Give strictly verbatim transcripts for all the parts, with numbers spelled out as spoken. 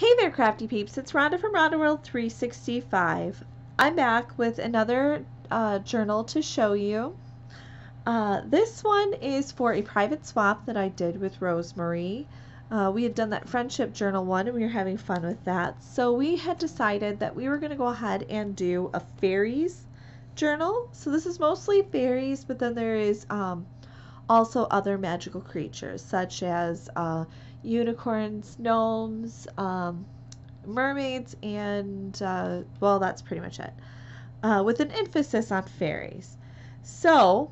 Hey there, crafty peeps, it's Rhonda from Rhonda World three sixty-five. I'm back with another uh, journal to show you. Uh, this one is for a private swap that I did with Rosemarie. Uh, we had done that friendship journal one and we were having fun with that. So we had decided that we were going to go ahead and do a fairies journal. So this is mostly fairies, but then there is um, also other magical creatures such as uh, unicorns, gnomes, um, mermaids, and uh, well, that's pretty much it, uh, with an emphasis on fairies. So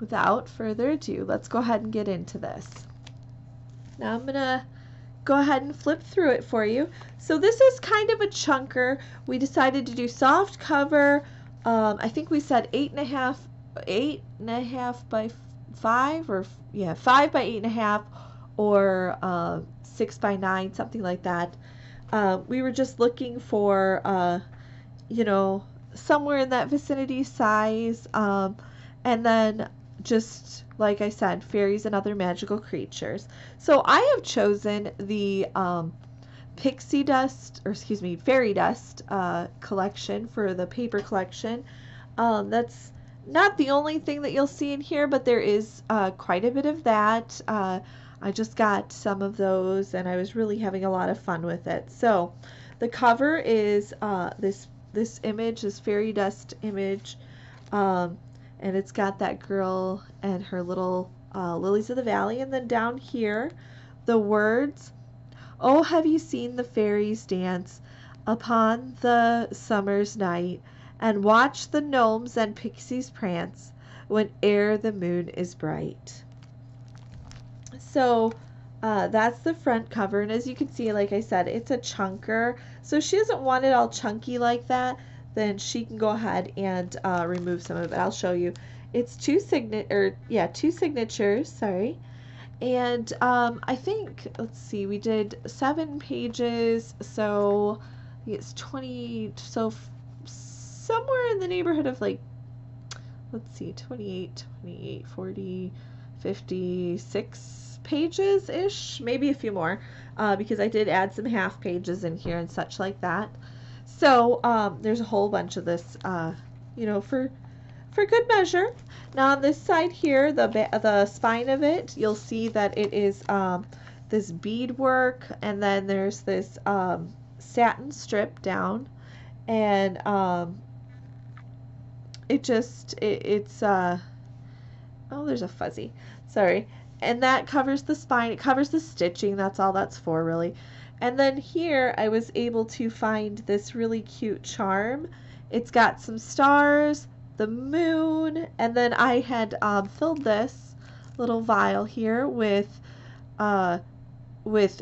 without further ado, let's go ahead and get into this. Now I'm gonna go ahead and flip through it for you. So this is kind of a chunker. We decided to do soft cover. um, I think we said eight and a half eight and a half by five, or yeah, five by eight and a half, or uh, six by nine, something like that. Uh, we were just looking for, uh, you know, somewhere in that vicinity size, um, and then just like I said, fairies and other magical creatures. So I have chosen the um, Pixie Dust, or excuse me, Fairy Dust uh, collection for the paper collection. Um, that's not the only thing that you'll see in here, but there is uh, quite a bit of that. Uh, I just got some of those and I was really having a lot of fun with it. So the cover is uh, this this image, this fairy dust image, um, and it's got that girl and her little uh, lilies of the valley. And then down here, the words, "Oh, have you seen the fairies dance upon the summer's night and watch the gnomes and pixies prance whene'er the moon is bright." So uh, that's the front cover, and as you can see, like I said, it's a chunker. So if she doesn't want it all chunky like that, then she can go ahead and uh, remove some of it. I'll show you. It's two signa- or yeah, two signatures. Sorry, and um, I think, let's see, we did seven pages, so it's twenty. So f somewhere in the neighborhood of, like, let's see, twenty-eight, twenty-eight, forty, fifty-six. Pages ish, maybe a few more, uh, because I did add some half pages in here and such like that. So um, there's a whole bunch of this, uh, you know, for for good measure. Now on this side here, the the spine of it, you'll see that it is um, this bead work, and then there's this um, satin strip down, and um, it just it, it's uh, oh, there's a fuzzy, sorry. And that covers the spine. It covers the stitching. That's all that's for, really. And then here I was able to find this really cute charm. It's got some stars, the moon, and then I had um, filled this little vial here with uh, with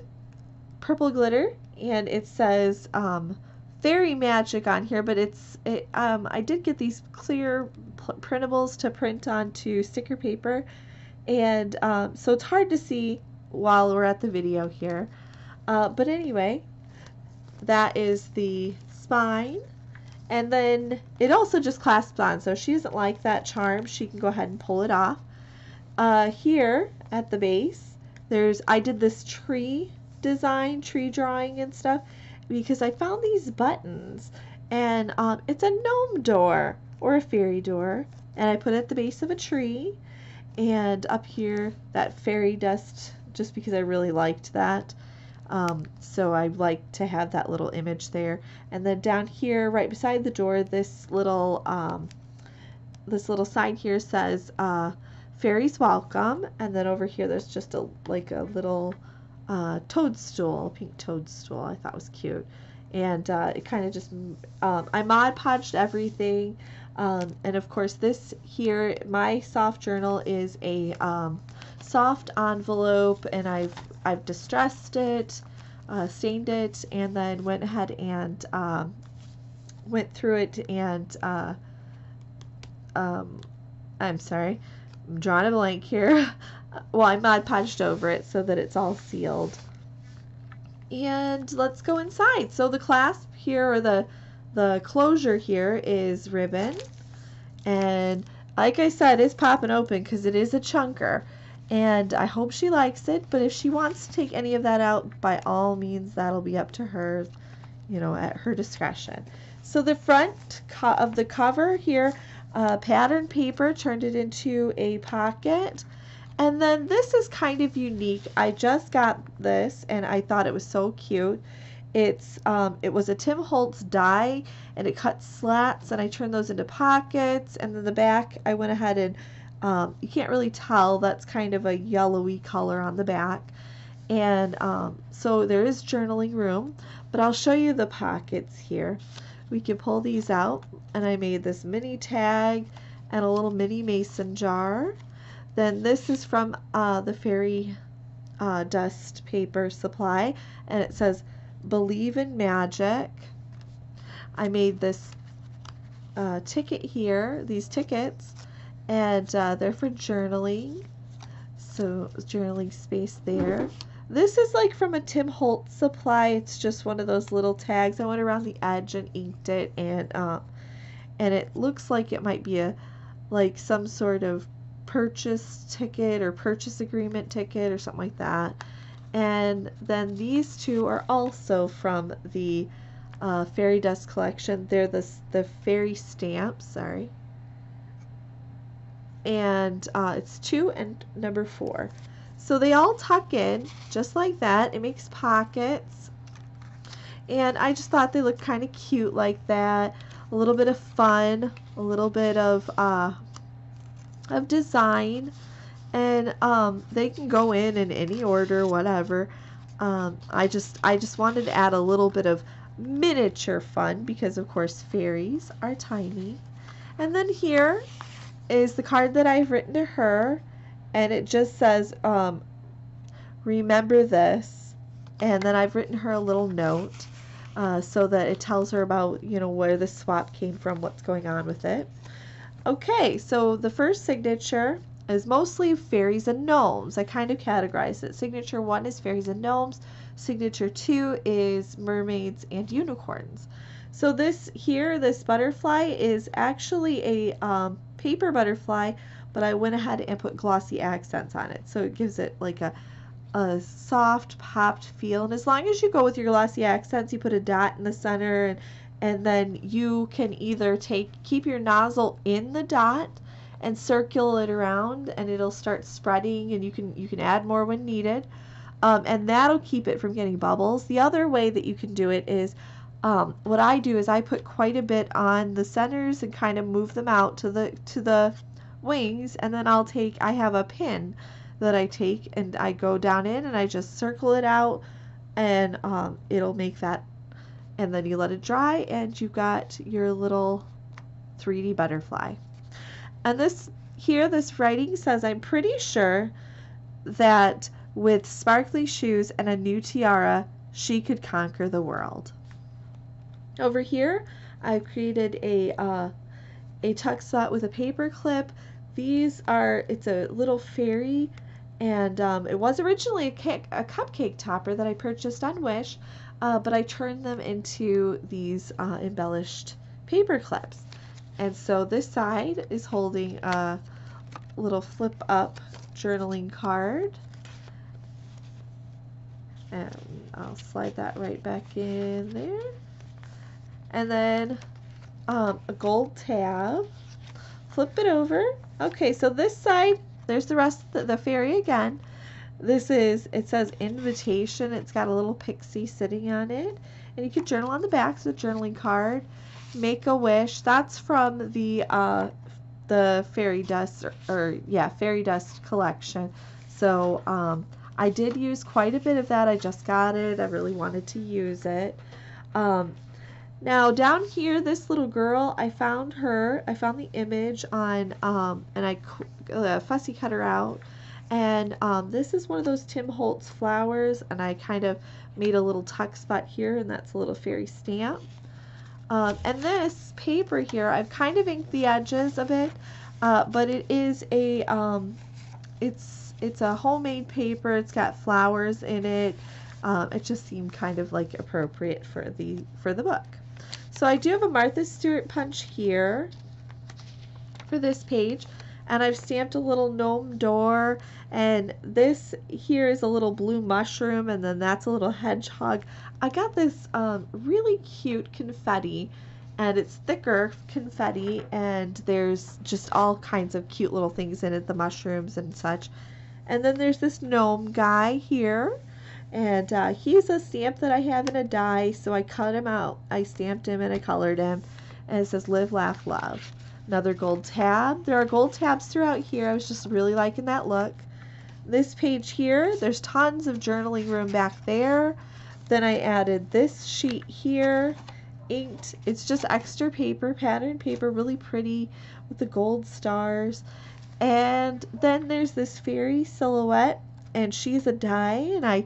purple glitter, and it says um, fairy magic on here. But it's it, um, I did get these clear printables to print onto sticker paper. And um, so it's hard to see while we're at the video here, uh, but anyway, that is the spine, and then it also just clasps on, so if she doesn't like that charm, she can go ahead and pull it off. Uh, here at the base, there's I did this tree design, tree drawing and stuff, because I found these buttons, and um, it's a gnome door or a fairy door, and I put it at the base of a tree. And up here, that fairy dust, just because I really liked that. Um, so I like to have that little image there. And then down here, right beside the door, this little um, this little sign here says uh, "Fairies Welcome." And then over here, there's just a like a little uh, toadstool, pink toadstool. I thought was cute. And uh, it kind of just, um, I Mod Podged everything. Um, and of course this here, my soft journal is a um, soft envelope, and I've, I've distressed it, uh, stained it, and then went ahead and um, went through it and, uh, um, I'm sorry, I'm drawing a blank here. Well, I Mod Podged over it so that it's all sealed. And let's go inside. So the clasp here, or the the closure here, is ribbon, and like I said, it's popping open because it is a chunker. And I hope she likes it, but if she wants to take any of that out, by all means, that'll be up to her, you know, at her discretion. So the front co of the cover here, uh, pattern paper, turned it into a pocket. And then this is kind of unique. I just got this, and I thought it was so cute. It's um, it was a Tim Holtz die, and it cut slats, and I turned those into pockets. And then the back, I went ahead and Um, you can't really tell, that's kind of a yellowy color on the back. And um, so there is journaling room, but I'll show you the pockets here. We can pull these out, and I made this mini tag and a little mini mason jar. Then this is from uh, the Fairy uh, Dust paper supply, and it says, "Believe in Magic." I made this uh, ticket here, these tickets. And uh, they're for journaling, so journaling space there. This is like from a Tim Holtz supply. It's just one of those little tags. I went around the edge and inked it, and uh, and it looks like it might be a like some sort of purchase ticket or purchase agreement ticket or something like that. And then these two are also from the uh, Fairy Dust collection. They're the the fairy stamps. Sorry. And uh, it's two and number four. So they all tuck in just like that. It makes pockets, and I just thought they looked kind of cute like that. A little bit of fun, a little bit of uh, of design, and um, they can go in in any order, whatever. Um, I just I just wanted to add a little bit of miniature fun because, of course, fairies are tiny. And then here is the card that I've written to her, and it just says, um, "Remember this," and then I've written her a little note uh, so that it tells her about, you know, where the swap came from, what's going on with it. Okay, so the first signature is mostly fairies and gnomes. I kind of categorized it. Signature one is fairies and gnomes. Signature two is mermaids and unicorns. So this here, this butterfly, is actually a um, paper butterfly, but I went ahead and put glossy accents on it, so it gives it like a, a soft popped feel. And as long as you go with your glossy accents, you put a dot in the center, and, and then you can either take keep your nozzle in the dot and circle it around, and it'll start spreading, and you can you can add more when needed, um, and that'll keep it from getting bubbles. The other way that you can do it is, Um, what I do is I put quite a bit on the centers and kind of move them out to the to the wings, and then I'll take, I have a pin that I take, and I go down in and I just circle it out, and um, it'll make that, and then you let it dry, and you've got your little three D butterfly. And this here, this writing says, "I'm pretty sure that with sparkly shoes and a new tiara, she could conquer the world." Over here, I've created a uh, a tuck slot with a paper clip. These are, it's a little fairy, and um, it was originally a, cake, a cupcake topper that I purchased on Wish, uh, but I turned them into these uh, embellished paper clips. And so this side is holding a little flip up journaling card. And I'll slide that right back in there. And then um, a gold tab, flip it over. Okay, so this side, there's the rest of the, the fairy again. This is, it says invitation. It's got a little pixie sitting on it. And you can journal on the back, so journaling card. Make a wish, that's from the uh, the Fairy Dust, or, or yeah, Fairy Dust collection. So um, I did use quite a bit of that. I just got it, I really wanted to use it. Um, Now down here, this little girl, I found her, I found the image on, um, and I uh, fussy cut her out. And um, this is one of those Tim Holtz flowers, and I kind of made a little tuck spot here, and that's a little fairy stamp. Um, and this paper here, I've kind of inked the edges of it, uh, but it is a, um, it's, it's a homemade paper, it's got flowers in it. Um, it just seemed kind of like appropriate for the, for the book. So I do have a Martha Stewart punch here for this page, And I've stamped a little gnome door, and this here is a little blue mushroom, and then that's a little hedgehog. I got this um, really cute confetti, and it's thicker confetti, and there's just all kinds of cute little things in it, the mushrooms and such. And then there's this gnome guy here, and uh, he's a stamp that I have in a die, so I cut him out. I stamped him and I colored him, and it says Live, Laugh, Love. Another gold tab. There are gold tabs throughout here. I was just really liking that look. This page here, there's tons of journaling room back there. Then I added this sheet here, inked. It's just extra paper, patterned paper, really pretty with the gold stars. And then there's this fairy silhouette, and she's a die, and I,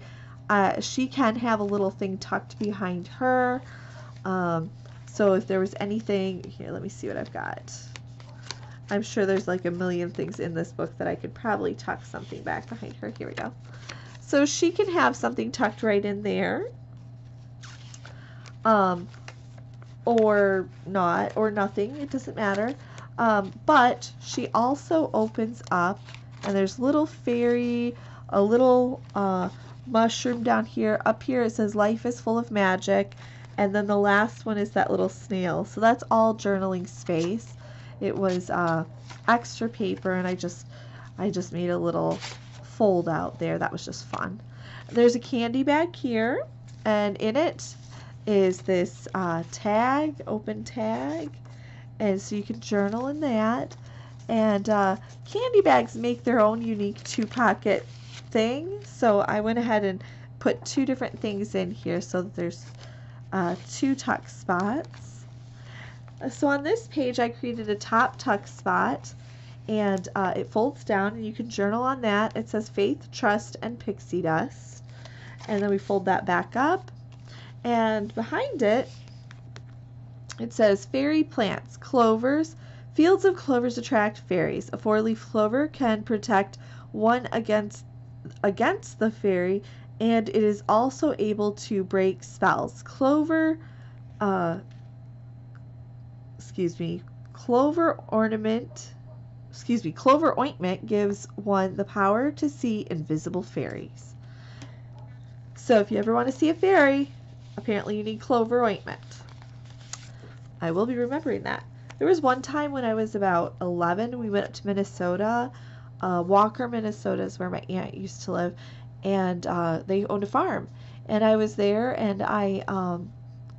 uh, she can have a little thing tucked behind her. Um, So if there was anything, here, let me see what I've got. I'm sure there's like a million things in this book that I could probably tuck something back behind her. Here we go. So she can have something tucked right in there. Um, or not, or nothing, it doesn't matter. Um, but she also opens up, and there's little fairy, a little uh, mushroom down here. Up here it says, life is full of magic. And then the last one is that little snail. So that's all journaling space. It was uh, extra paper, and I just I just made a little fold out there. That was just fun. There's a candy bag here, and in it is this uh, tag, open tag. And so you can journal in that. And uh, candy bags make their own unique two-pocket thing. So I went ahead and put two different things in here so that there's Uh, two tuck spots. So on this page I created a top tuck spot, and uh, it folds down and you can journal on that. It says Faith, Trust, and Pixie Dust, and then we fold that back up, and behind it it says fairy plants, clovers. Fields of clovers attract fairies. A four-leaf clover can protect one against against the fairy, and it is also able to break spells. Clover, uh, excuse me, clover ornament, excuse me, clover ointment gives one the power to see invisible fairies. So if you ever want to see a fairy, apparently you need clover ointment. I will be remembering that. There was one time when I was about eleven, we went up to Minnesota. Uh, Walker, Minnesota is where my aunt used to live. And uh, they owned a farm, and I was there, and I um,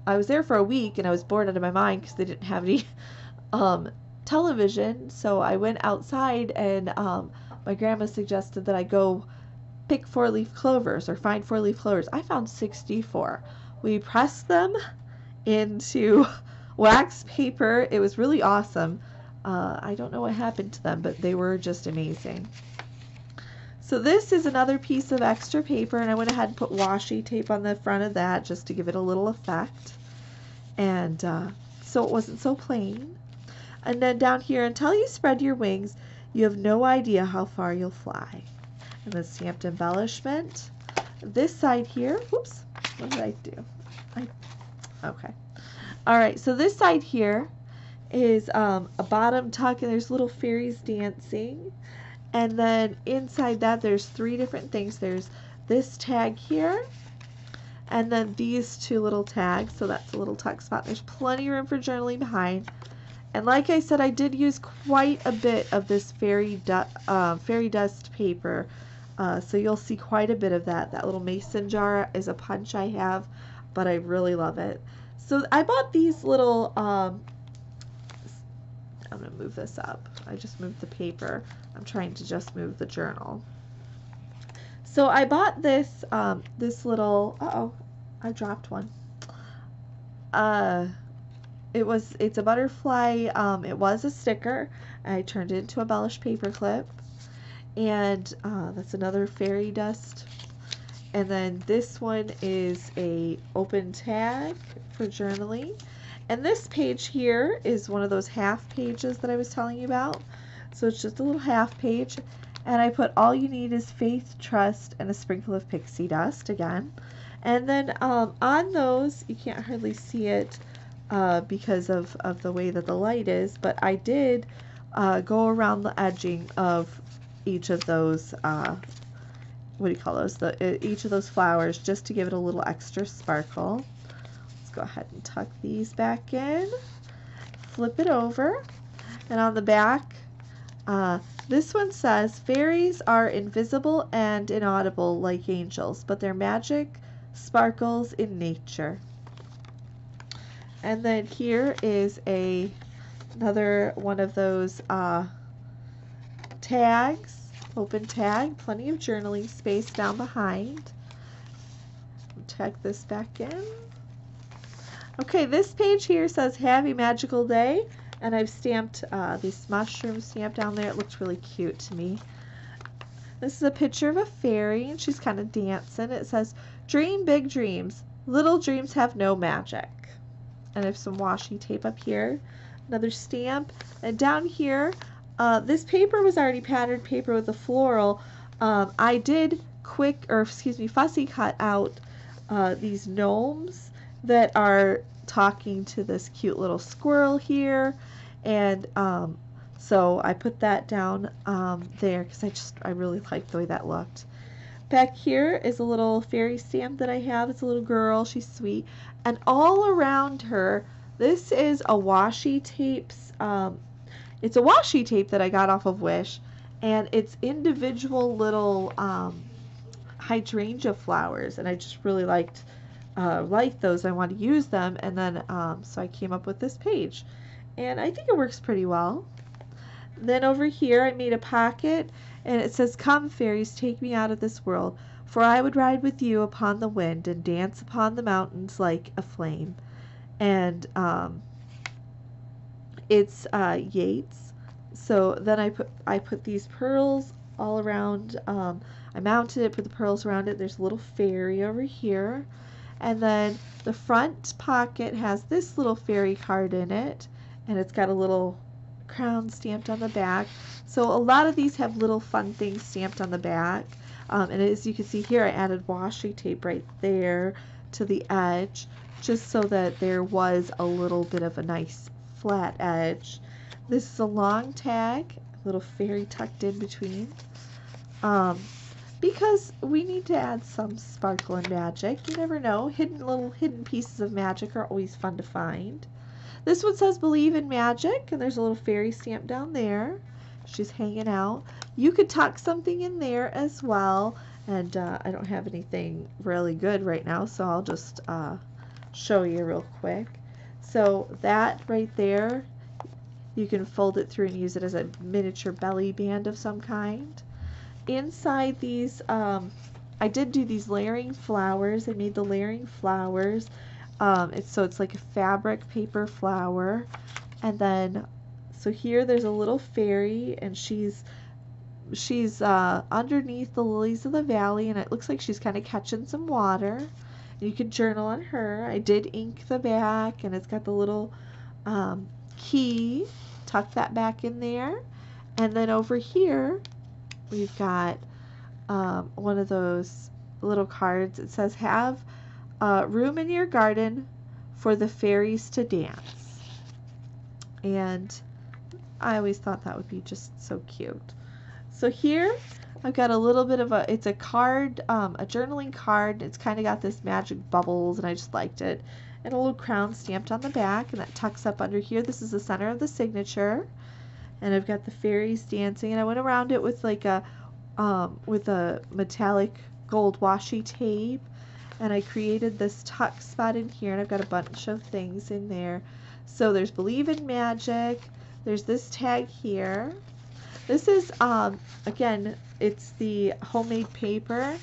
I was there for a week, and I was bored out of my mind because they didn't have any um, television. So I went outside, and um, my grandma suggested that I go pick four-leaf clovers or find four-leaf clovers. I found sixty-four. We pressed them into wax paper. It was really awesome. Uh, I don't know what happened to them, but they were just amazing. So this is another piece of extra paper, and I went ahead and put washi tape on the front of that just to give it a little effect, and uh, so it wasn't so plain. And then down here, until you spread your wings, you have no idea how far you'll fly. And then stamped embellishment. This side here, whoops, what did I do? I, okay. All right, so this side here is um, a bottom tuck, and there's little fairies dancing. And then inside that there's three different things. There's this tag here, and then these two little tags, so that's a little tuck spot. There's plenty of room for journaling behind. And like I said, I did use quite a bit of this fairy, du uh, fairy dust paper, uh, so you'll see quite a bit of that. That little mason jar is a punch I have, but I really love it. So I bought these little, um, I'm going to move this up. I just moved the paper. I'm trying to just move the journal. So I bought this, um, this little, uh-oh, I dropped one. Uh, it was, it's a butterfly, um, it was a sticker. I turned it into a embellished paper clip. And uh, that's another fairy dust. And then this one is a open tag for journaling. And this page here is one of those half pages that I was telling you about. So it's just a little half page. And I put all you need is faith, trust, and a sprinkle of pixie dust again. And then um, on those, you can't hardly see it uh, because of, of the way that the light is. But I did uh, go around the edging of each of those, uh, what do you call those, the, each of those flowers, just to give it a little extra sparkle. Let's go ahead and tuck these back in, flip it over, and on the back, uh, this one says, fairies are invisible and inaudible like angels, but their magic sparkles in nature. And then here is a another one of those uh, tags, open tag, plenty of journaling space down behind. Tag this back in. Okay, this page here says, have a magical day. And I've stamped uh, these mushroom stamp down there. It looks really cute to me. This is a picture of a fairy, and she's kind of dancing. It says, dream big dreams. Little dreams have no magic. And I have some washi tape up here. Another stamp. And down here, uh, this paper was already patterned paper with a floral. Um, I did quick, or excuse me, fussy cut out uh, these gnomes that are talking to this cute little squirrel here, and um, so I put that down um, there because I just I really liked the way that looked. Back here is a little fairy stamp that I have. It's a little girl, she's sweet, and all around her, this is a washi tapes um, it's a washi tape that I got off of Wish, and it's individual little um, hydrangea flowers, and I just really liked Uh, like those. I want to use them, and then um, so I came up with this page, and I think it works pretty well. Then over here I made a pocket, and it says, come fairies, take me out of this world, for I would ride with you upon the wind and dance upon the mountains like a flame. And um, it's uh, Yeats. So then I put I put these pearls all around. um, I mounted it, put the pearls around it. There's a little fairy over here. And then the front pocket has this little fairy card in it, and it's got a little crown stamped on the back. So a lot of these have little fun things stamped on the back. Um, and as you can see here, I added washi tape right there to the edge, just so that there was a little bit of a nice flat edge. This is a long tag, a little fairy tucked in between. Um, Because we need to add some sparkle and magic. You never know. Hidden little hidden pieces of magic are always fun to find. This one says, believe in magic. And there's a little fairy stamp down there. She's hanging out. You could tuck something in there as well. And uh, I don't have anything really good right now, so I'll just uh, show you real quick. So that right there, you can fold it through and use it as a miniature belly band of some kind. Inside these, um, I did do these layering flowers. I made the layering flowers. Um, it's, so it's like a fabric paper flower. And then, so here there's a little fairy, and she's she's uh, underneath the lilies of the valley, and it looks like she's kind of catching some water. You can journal on her. I did ink the back, and it's got the little um, key. Tuck that back in there. And then over here, we've got um, one of those little cards. It says, have uh, room in your garden for the fairies to dance. And I always thought that would be just so cute. So here I've got a little bit of a, it's a card, um, a journaling card. It's kind of got this magic bubbles, and I just liked it. And a little crown stamped on the back, and that tucks up under here. This is the center of the signature. And I've got the fairies dancing, and I went around it with like a um, with a metallic gold washi tape, and I created this tuck spot in here, and I've got a bunch of things in there. So there's believe in magic, there's this tag here. This is um, again, it's the homemade paper.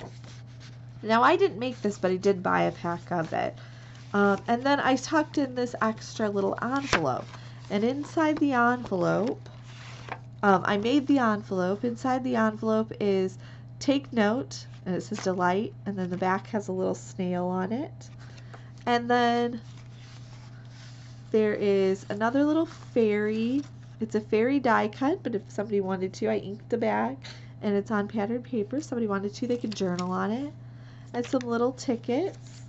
Now I didn't make this, but I did buy a pack of it. Um, and then I tucked in this extra little envelope, and inside the envelope, Um, I made the envelope. Inside the envelope is take note, and it says delight, and then the back has a little snail on it. And then there is another little fairy. It's a fairy die cut, but if somebody wanted to, I inked the back, and it's on patterned paper. If somebody wanted to, they could journal on it. And some little tickets.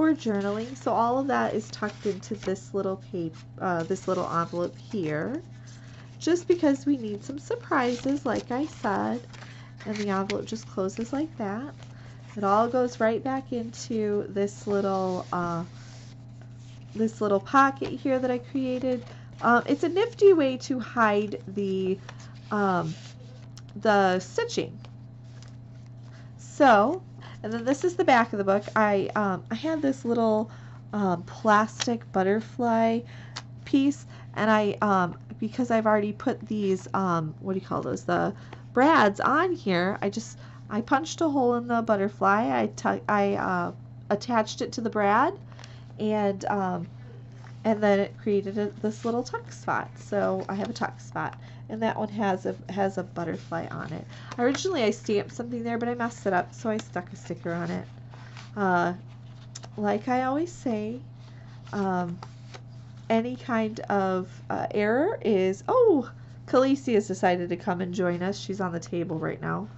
for journaling, so all of that is tucked into this little page, uh, this little envelope here, just because we need some surprises, like I said. And the envelope just closes like that. It all goes right back into this little uh, this little pocket here that I created. Um, it's a nifty way to hide the um, the stitching. So, and then this is the back of the book. I um, I had this little um, plastic butterfly piece, and I um, because I've already put these um, what do you call those the brads on here, I just I punched a hole in the butterfly. I t I uh, attached it to the brad, and um, and then it created a, this little tuck spot. So I have a tuck spot, and that one has a has a butterfly on it. Originally I stamped something there, but I messed it up, so I stuck a sticker on it. Uh, like I always say, um, any kind of uh, error is oh. Khaleesi has decided to come and join us. She's on the table right now.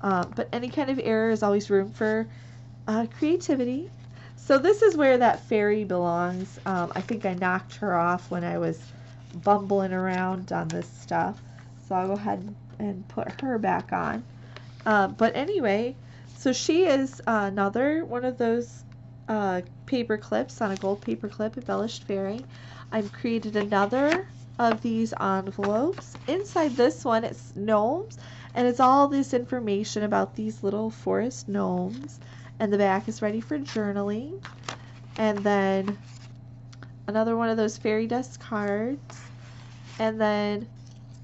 Uh, but any kind of error is always room for uh, creativity. So this is where that fairy belongs. Um, I think I knocked her off when I was bumbling around on this stuff. So I'll go ahead and put her back on. Uh, but anyway, so she is uh, another one of those uh, paper clips on a gold paper clip embellished fairy. I've created another of these envelopes. Inside this one, it's gnomes, and it's all this information about these little forest gnomes, and the back is ready for journaling. And then another one of those fairy dust cards, and then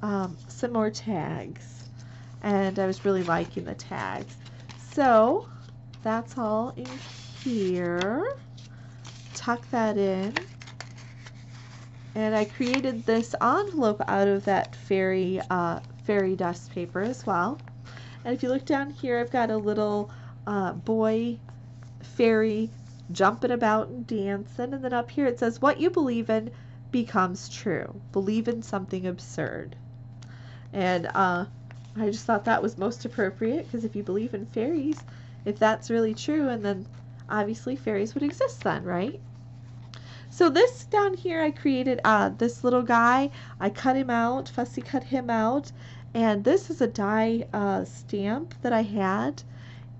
um, some more tags, and I was really liking the tags. So that's all in here. Tuck that in. And I created this envelope out of that fairy, uh, fairy dust paper as well. And if you look down here, I've got a little uh, boy fairy jumping about and dancing. And then up here it says, what you believe in becomes true. Believe in something absurd. And uh, I just thought that was most appropriate, because if you believe in fairies, if that's really true, and then obviously fairies would exist then, right? So this down here, I created uh, this little guy. I cut him out, fussy cut him out, and this is a die uh, stamp that I had,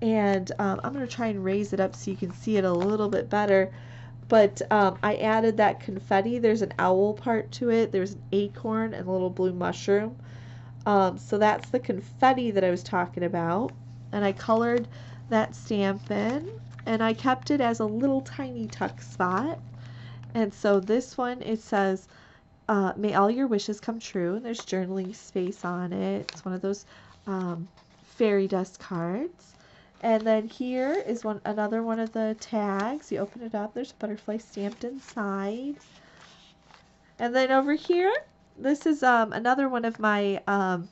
and um, I'm going to try and raise it up so you can see it a little bit better, but um, I added that confetti. There's an owl part to it, there's an acorn, and a little blue mushroom. Um, so that's the confetti that I was talking about, and I colored that stamp in, and I kept it as a little tiny tuck spot. And so this one, it says, uh, may all your wishes come true. And there's journaling space on it. It's one of those um, fairy dust cards. And then here is one another one of the tags. You open it up. There's a butterfly stamped inside. And then over here, this is um, another one of my um,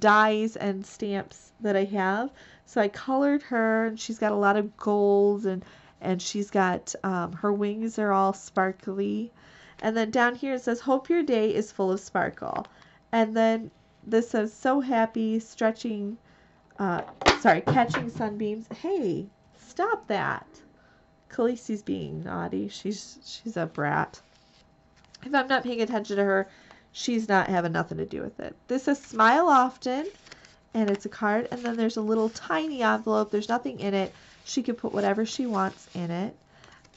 dies and stamps that I have. So I colored her, and she's got a lot of golds, and And she's got, um, her wings are all sparkly. And then down here it says, hope your day is full of sparkle. And then this says, so happy, stretching, uh, sorry, catching sunbeams. Hey, stop that. Khaleesi's being naughty. She's, she's a brat. If I'm not paying attention to her, she's not having nothing to do with it. This says, smile often. And it's a card. And then there's a little tiny envelope. There's nothing in it. She can put whatever she wants in it.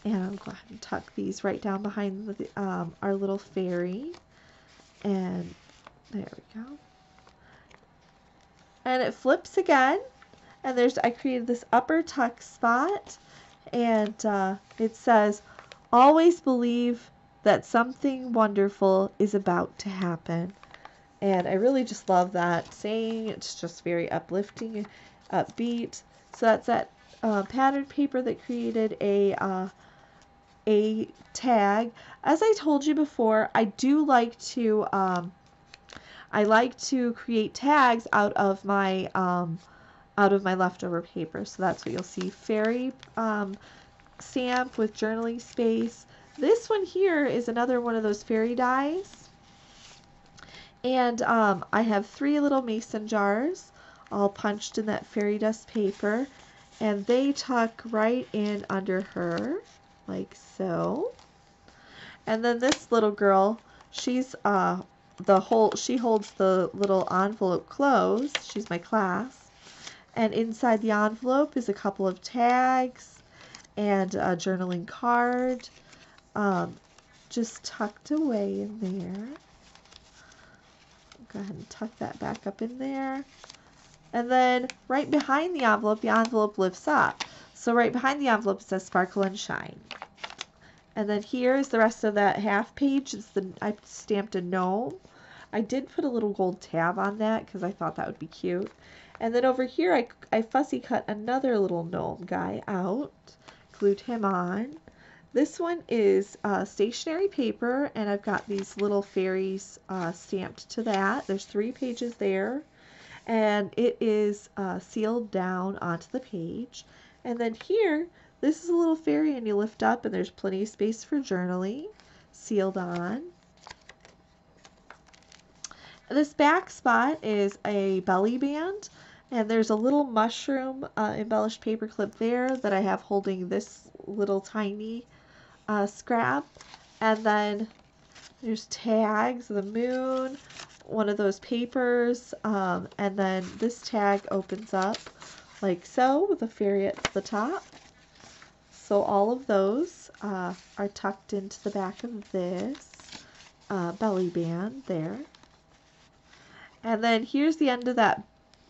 And I'm going to tuck these right down behind the, um, our little fairy. And there we go. And it flips again. And there's I created this upper tuck spot. And uh, it says, always believe that something wonderful is about to happen. And I really just love that saying. It's just very uplifting and upbeat. So that's that. Uh, patterned paper that created a uh, a tag. As I told you before, I do like to um, I like to create tags out of my um, out of my leftover paper. So that's what you'll see: fairy um, stamp with journaling space. This one here is another one of those fairy dies, and um, I have three little mason jars, all punched in that fairy dust paper. And they tuck right in under her. like so. And then this little girl, she's uh the whole she holds the little envelope closed. She's my class, and inside the envelope is a couple of tags and a journaling card, um, just tucked away in there. Go ahead and tuck that back up in there. And then right behind the envelope, the envelope lifts up. So right behind the envelope it says Sparkle and Shine. And then here is the rest of that half page. It's the, I stamped a gnome. I did put a little gold tab on that because I thought that would be cute. And then over here I, I fussy cut another little gnome guy out, glued him on. This one is uh, stationary paper, and I've got these little fairies uh, stamped to that. There's three pages there, and it is uh, sealed down onto the page. And then here, this is a little fairy, and you lift up, and there's plenty of space for journaling, sealed on. This back spot is a belly band, and there's a little mushroom uh, embellished paper clip there that I have holding this little tiny Uh, scrap. And then there's tags, the moon, one of those papers, um, and then this tag opens up like so with a fairy at the top. So all of those uh, are tucked into the back of this uh, belly band there. And then here's the end of that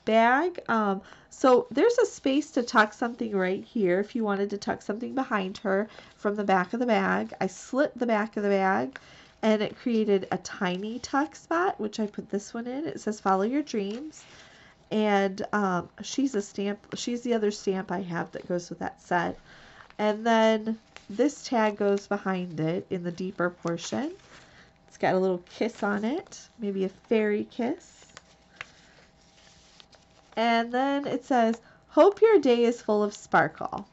bag. Um, so there's a space to tuck something right here if you wanted to tuck something behind her from the back of the bag. I slit the back of the bag and it created a tiny tuck spot, which I put this one in. It says follow your dreams, and um, she's a stamp. She's the other stamp I have that goes with that set. And then this tag goes behind it in the deeper portion. It's got a little kiss on it, maybe a fairy kiss. And then it says, hope your day is full of sparkle.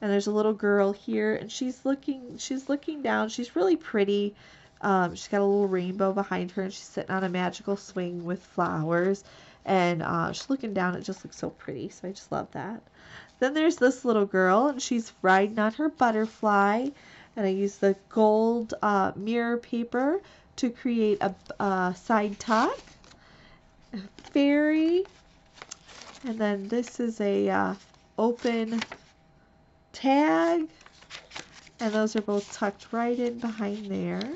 And there's a little girl here, and she's looking, she's looking down. She's really pretty. Um, she's got a little rainbow behind her, and she's sitting on a magical swing with flowers. And uh, she's looking down. It just looks so pretty, so I just love that. Then there's this little girl, and she's riding on her butterfly. And I use the gold uh, mirror paper to create a, a side tuck. Fairy. And then this is a uh, open tag, and those are both tucked right in behind there.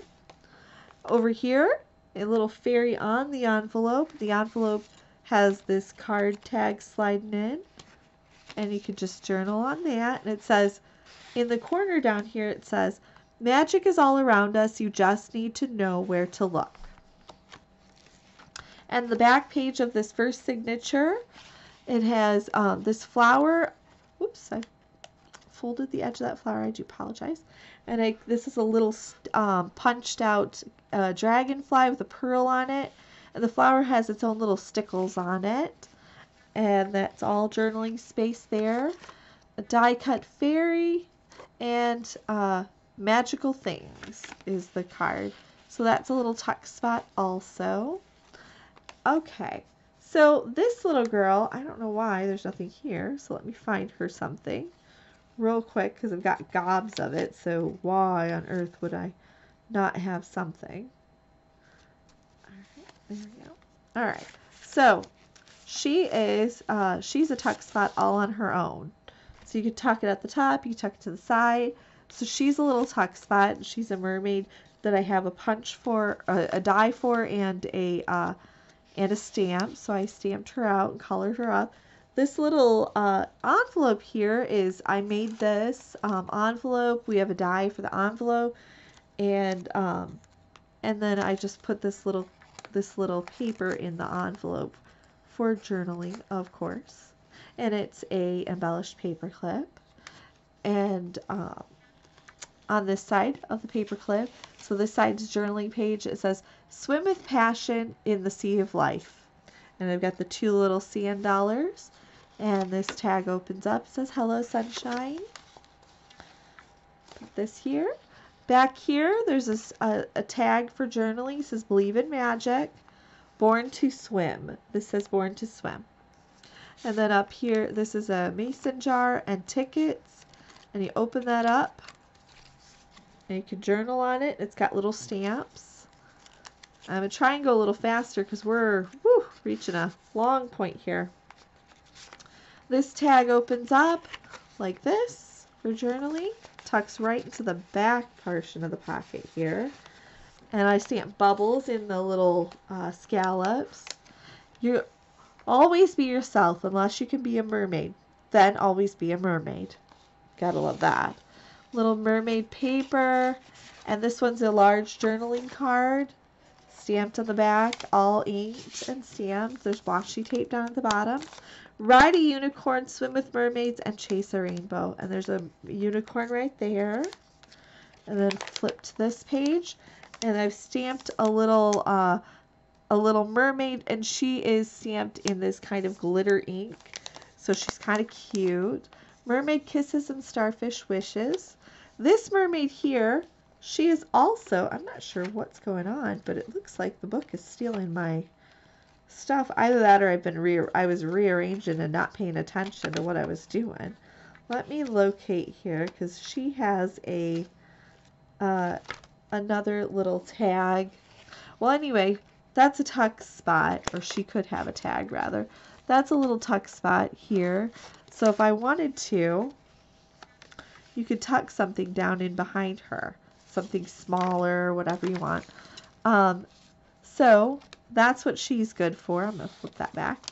Over here, a little fairy on the envelope. The envelope has this card tag sliding in, and you can just journal on that. And it says, in the corner down here, it says, magic is all around us. You just need to know where to look. And the back page of this first signature, it has um, this flower. Whoops, I folded the edge of that flower. I do apologize. And I, this is a little um, punched out uh, dragonfly with a pearl on it. And the flower has its own little stickles on it. And that's all journaling space there. A die-cut fairy and uh, magical things is the card. So that's a little tuck spot also. Okay. So this little girl, I don't know why there's nothing here, so let me find her something real quick because I've got gobs of it, so why on earth would I not have something? All right, there we go. All right, so she is, uh, she's a tuck spot all on her own. So you could tuck it at the top, you tuck it to the side. So she's a little tuck spot, and she's a mermaid that I have a punch for, a, a die for, and a... Uh, and a stamp, so I stamped her out and colored her up. This little uh, envelope here is, I made this um, envelope. We have a die for the envelope, and um, and then I just put this little this little paper in the envelope for journaling, of course. And it's a embellished paper clip, and um, on this side of the paper clip, so this side's journaling page, it says, swim with passion in the sea of life. And I've got the two little sand dollars. And this tag opens up. It says, hello, sunshine. Put this here. Back here, there's a, a, a tag for journaling. It says, believe in magic. Born to swim. This says, born to swim. And then up here, this is a mason jar and tickets. And you open that up. and you can journal on it. It's got little stamps. I'm going to try and go a little faster because we're whew, reaching a long point here. This tag opens up like this for journaling, tucks right into the back portion of the pocket here. And I stamp bubbles in the little uh, scallops. You always be yourself unless you can be a mermaid. Then always be a mermaid. Gotta love that. Little mermaid paper. And this one's a large journaling card. Stamped on the back. All inked and stamped. There's washi tape down at the bottom. Ride a unicorn, swim with mermaids, and chase a rainbow. And there's a unicorn right there. And then flip to this page. And I've stamped a little, uh, a little mermaid, and she is stamped in this kind of glitter ink. So she's kind of cute. Mermaid kisses and starfish wishes. This mermaid here, she is also, I'm not sure what's going on, but it looks like the book is stealing my stuff. Either that or I've been re I was rearranging and not paying attention to what I was doing. Let me locate here, because she has a... Uh, another little tag. Well, anyway, that's a tuck spot, or she could have a tag rather. That's a little tuck spot here. So if I wanted to, you could tuck something down in behind her, something smaller, whatever you want. Um, so that's what she's good for. I'm gonna flip that back.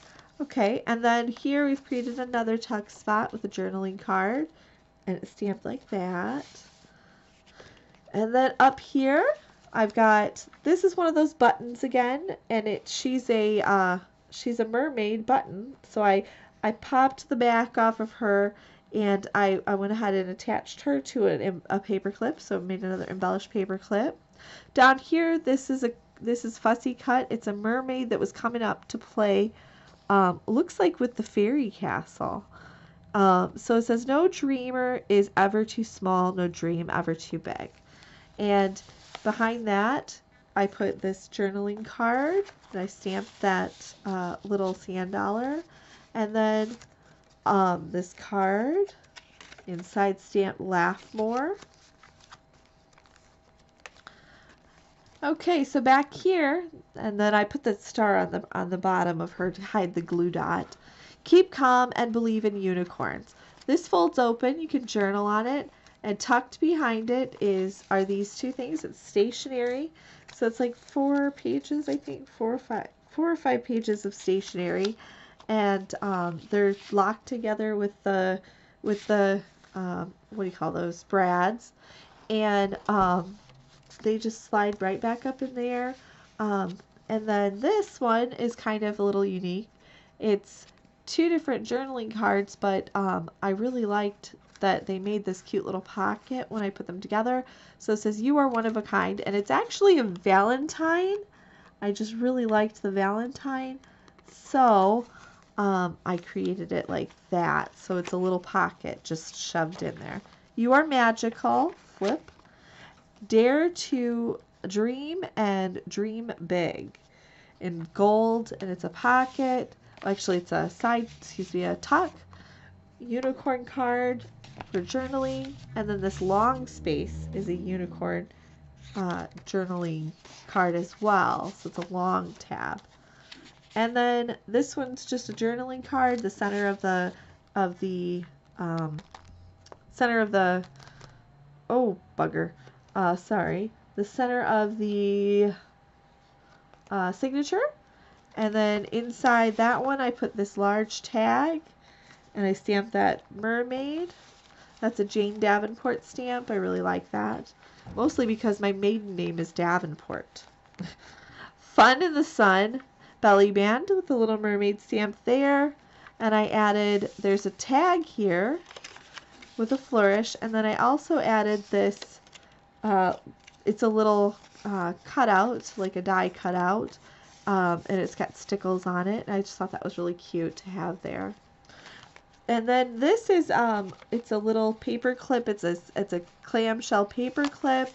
Okay, and then here we've created another tuck spot with a journaling card, and it's stamped like that. And then up here, I've got, this is one of those buttons again, and it she's a uh, she's a mermaid button. So I I popped the back off of her, and I I went ahead and attached her to an, a paper clip. So I made another embellished paper clip. Down here, this is a this is Fussy Cut. It's a mermaid that was coming up to play. Um, looks like with the fairy castle. Um, so it says, no dreamer is ever too small, no dream ever too big. And behind that, I put this journaling card, and I stamped that uh, little sand dollar. And then um, this card, inside stamp, laugh more. Okay, so back here, and then I put the star on the, on the bottom of her to hide the glue dot. Keep calm and believe in unicorns. This folds open, you can journal on it. And tucked behind it is are these two things. It's stationery, so it's like four pages, I think, four or five, four or five pages of stationery, and um, they're locked together with the, with the, um, what do you call those, brads, and um, they just slide right back up in there. Um, and then this one is kind of a little unique. It's two different journaling cards, but um, I really liked that they made this cute little pocket when I put them together. So it says, you are one of a kind, and it's actually a Valentine. I just really liked the Valentine, so um, I created it like that. So it's a little pocket just shoved in there. You are magical, flip, dare to dream and dream big in gold, and it's a pocket. Actually, it's a side, excuse me, a tuck, unicorn card for journaling, and then this long space is a unicorn uh, journaling card as well, so it's a long tab. And then this one's just a journaling card. The center of the of the um, center of the oh bugger uh, sorry the center of the uh, signature, and then inside that one I put this large tag. And I stamped that mermaid. That's a Jane Davenport stamp. I really like that. Mostly because my maiden name is Davenport. Fun in the sun. Belly band with the little mermaid stamp there. And I added, there's a tag here with a flourish. And then I also added this, uh, it's a little uh, cutout, like a die cutout. Um, and it's got stickles on it. And I just thought that was really cute to have there. And then this is, um, it's a little paper clip. It's a, it's a clamshell paper clip.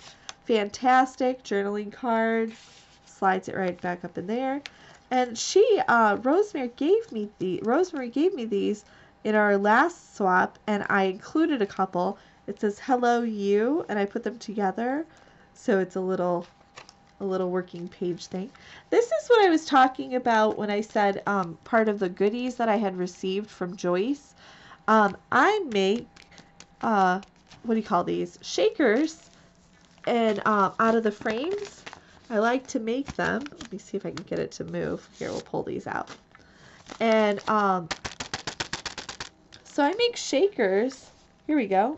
Fantastic journaling card. Slides it right back up in there. And she, uh, Rosemarie gave me the, Rosemarie gave me these in our last swap, and I included a couple. It says hello you, and I put them together, so it's a little a little working page thing. This is what I was talking about when I said um, part of the goodies that I had received from Joyce. Um, I make, uh, what do you call these? Shakers and um, out of the frames. I like to make them. Let me see if I can get it to move. Here, we'll pull these out. And um, so I make shakers. Here we go.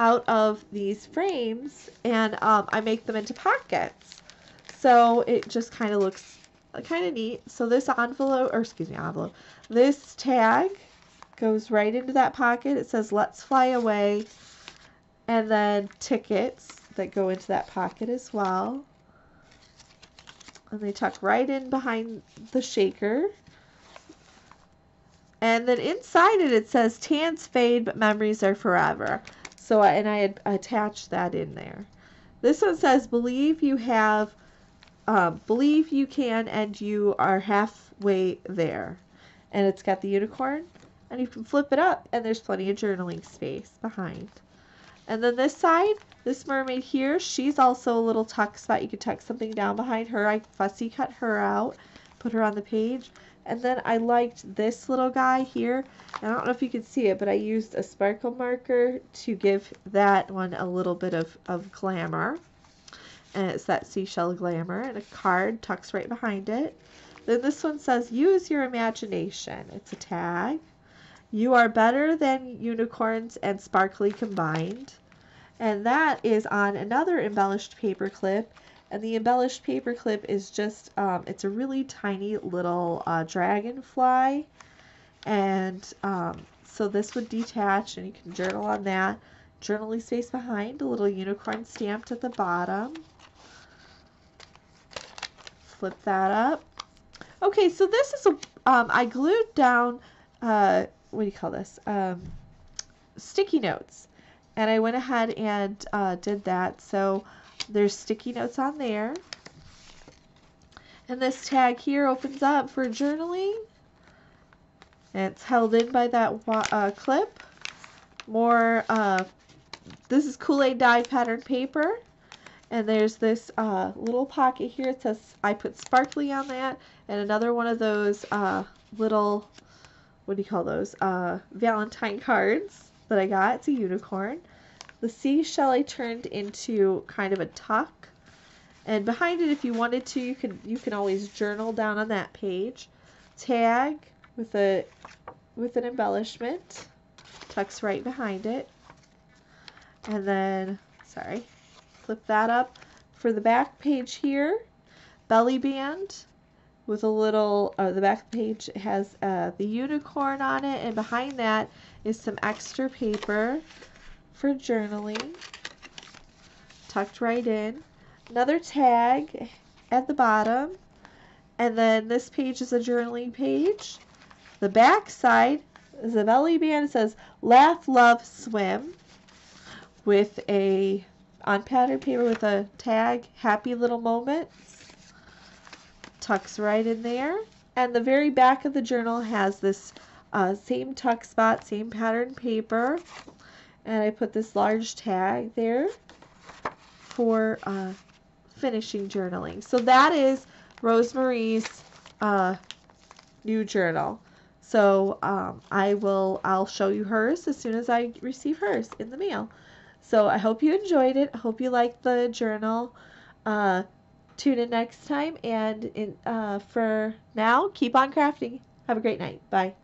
Out of these frames, and um, I make them into pockets. So it just kind of looks kind of neat. So this envelope, or excuse me, envelope, this tag goes right into that pocket. It says, let's fly away. And then tickets that go into that pocket as well. And they tuck right in behind the shaker. And then inside it, it says, tans fade, but memories are forever. So, and I had attached that in there. This one says, believe you have, uh, believe you can, and you are halfway there. And it's got the unicorn, and you can flip it up, and there's plenty of journaling space behind. And then this side, this mermaid here, she's also a little tuck spot. You can tuck something down behind her. I fussy cut her out, put her on the page. And then I liked this little guy here. I don't know if you can see it, but I used a sparkle marker to give that one a little bit of, of glamour. And it's that seashell glamour. And a card tucks right behind it. Then this one says, use your imagination. It's a tag. You are better than unicorns and sparkly combined. And that is on another embellished paper clip. And the embellished paperclip is just, um, it's a really tiny little uh, dragonfly. And um, so this would detach, and you can journal on that. Journaling space behind, a little unicorn stamped at the bottom. Flip that up. Okay, so this is, a, um, I glued down, uh, what do you call this? Um, sticky notes. And I went ahead and uh, did that. So there's sticky notes on there, and this tag here opens up for journaling, and it's held in by that uh, clip. More uh, this is Kool-Aid dye pattern paper, and there's this uh, little pocket here. It says I put sparkly on that, and another one of those uh, little, what do you call those, uh, Valentine cards that I got. It's a unicorn. The seashell I turned into kind of a tuck, and behind it, if you wanted to, you can you can always journal down on that page. Tag with a with an embellishment tucks right behind it, and then sorry, flip that up for the back page here. Belly band with a little. Uh, the back page has uh, the unicorn on it, and behind that is some extra paper for journaling, tucked right in. Another tag at the bottom, and then this page is a journaling page. The back side is a belly band. It says laugh, love, swim, with a on pattern paper with a tag, happy little moments, tucks right in there. And the very back of the journal has this uh, same tuck spot, same pattern paper. And I put this large tag there for uh, finishing journaling. So that is Rosemarie's uh, new journal. So um, I will, I'll show you hers as soon as I receive hers in the mail. So I hope you enjoyed it. I hope you liked the journal. Uh, tune in next time. And in, uh, for now, keep on crafting. Have a great night. Bye.